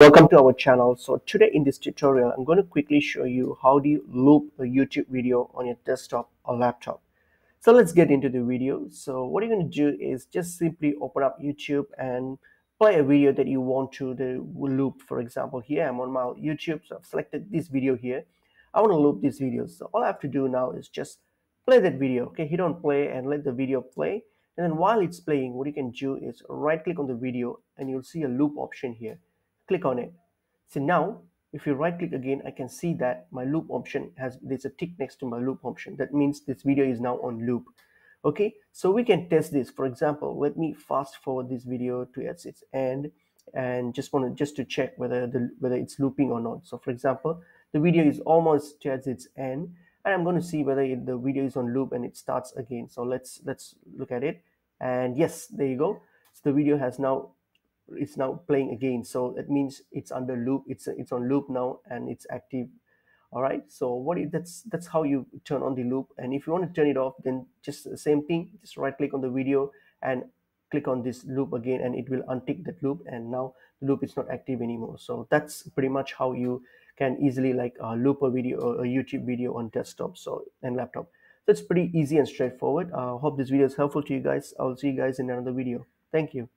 Welcome to our channel. So today in this tutorial I'm going to quickly show you how do you loop a YouTube video on your desktop or laptop. So let's get into the video. So what you're going to do is just simply open up YouTube and play a video that you want to loop. For example, here I'm on my YouTube, so I've selected this video here. I want to loop this video, so all I have to do now is just play that video. Okay, hit on play and let the video play, and then while it's playing, what you can do is right click on the video and you'll see a loop option here. Click on it. So now if you right click again, I can see that my loop option has, there's a tick next to my loop option. That means this video is now on loop. Okay, so we can test this. For example, let me fast forward this video to its end and just to check whether it's looping or not. So for example, the video is almost to its end and I'm going to see whether the video is on loop and it starts again. So let's look at it, and yes, there you go. So the video has now, it's now playing again, so that means it's under loop. It's on loop now and it's active. All right, so that's how you turn on the loop. And if you want to turn it off, then just the same thing, just right click on the video and click on this loop again and it will untick that loop, and now the loop is not active anymore. So that's pretty much how you can easily loop a video or a YouTube video on desktop and laptop. That's pretty easy and straightforward. I hope this video is helpful to you guys. I'll see you guys in another video. Thank you.